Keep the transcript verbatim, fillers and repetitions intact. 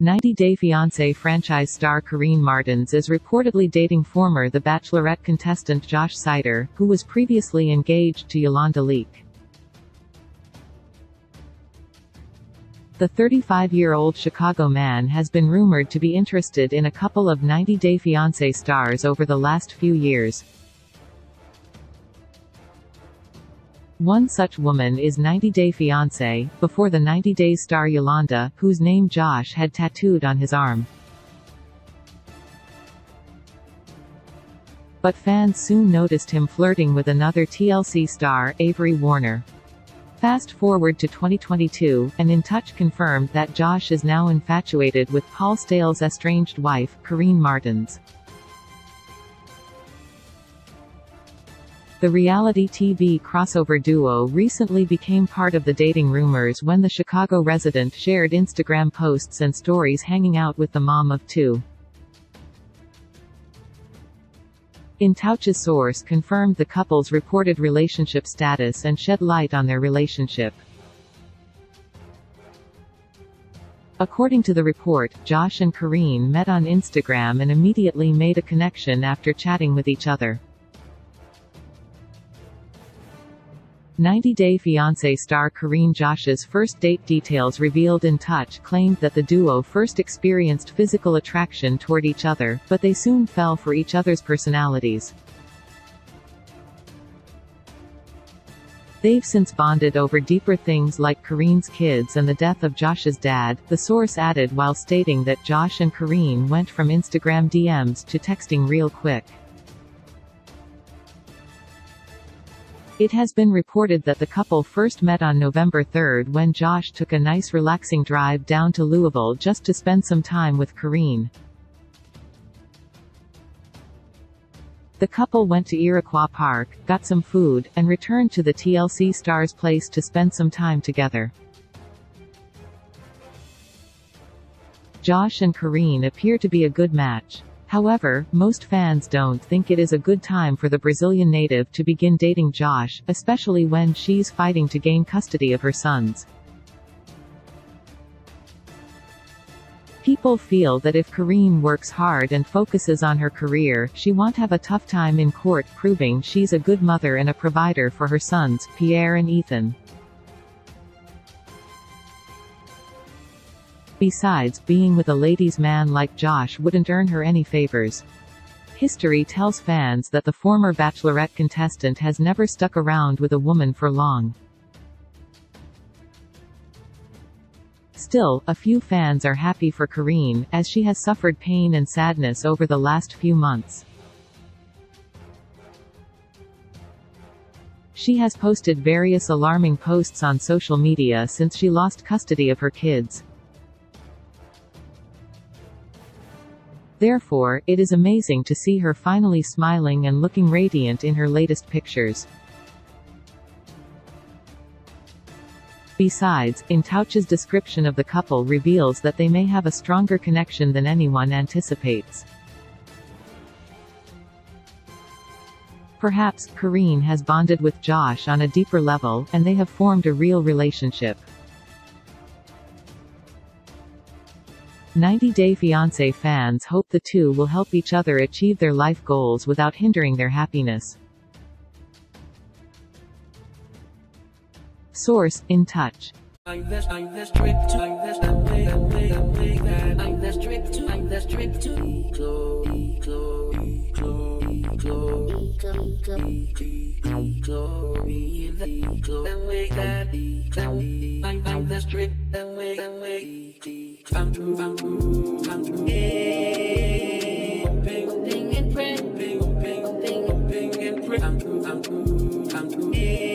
ninety Day Fiancé franchise star Karine Martins is reportedly dating former The Bachelorette contestant Josh Seiter, who was previously engaged to Yolanda Leake. The thirty-five-year-old Chicago man has been rumored to be interested in a couple of ninety Day Fiancé stars over the last few years. One such woman is ninety Day Fiancé, before the ninety Day star Yolanda, whose name Josh had tattooed on his arm. But fans soon noticed him flirting with another T L C star, Avery Warner. Fast forward to twenty twenty-two, and In Touch confirmed that Josh is now infatuated with Paul Staehle's estranged wife, Karine Martins. The reality T V crossover duo recently became part of the dating rumors when the Chicago resident shared Instagram posts and stories hanging out with the mom of two. In Touch's source confirmed the couple's reported relationship status and shed light on their relationship. According to the report, Josh and Karine met on Instagram and immediately made a connection after chatting with each other. ninety Day Fiancé star Karine Josh's first date details revealed. In Touch claimed that the duo first experienced physical attraction toward each other, but they soon fell for each other's personalities. They've since bonded over deeper things like Karine's kids and the death of Josh's dad, the source added while stating that Josh and Karine went from Instagram D Ms to texting real quick. It has been reported that the couple first met on November third when Josh took a nice relaxing drive down to Louisville just to spend some time with Karine. The couple went to Iroquois Park, got some food, and returned to the T L C star's place to spend some time together. Josh and Karine appear to be a good match. However, most fans don't think it is a good time for the Brazilian native to begin dating Josh, especially when she's fighting to gain custody of her sons. People feel that if Karine works hard and focuses on her career, she won't have a tough time in court proving she's a good mother and a provider for her sons, Pierre and Ethan. Besides, being with a ladies' man like Josh wouldn't earn her any favors. History tells fans that the former Bachelorette contestant has never stuck around with a woman for long. Still, a few fans are happy for Karine, as she has suffered pain and sadness over the last few months. She has posted various alarming posts on social media since she lost custody of her kids. Therefore, it is amazing to see her finally smiling and looking radiant in her latest pictures. Besides, In Touch's description of the couple reveals that they may have a stronger connection than anyone anticipates. Perhaps, Karine has bonded with Josh on a deeper level, and they have formed a real relationship. ninety Day Fiancé fans hope the two will help each other achieve their life goals without hindering their happiness. Source: In Touch. Found through, found through, found through. Hey, open, open and pray, open, open, open and pray. Found through, found through, found through. Hey.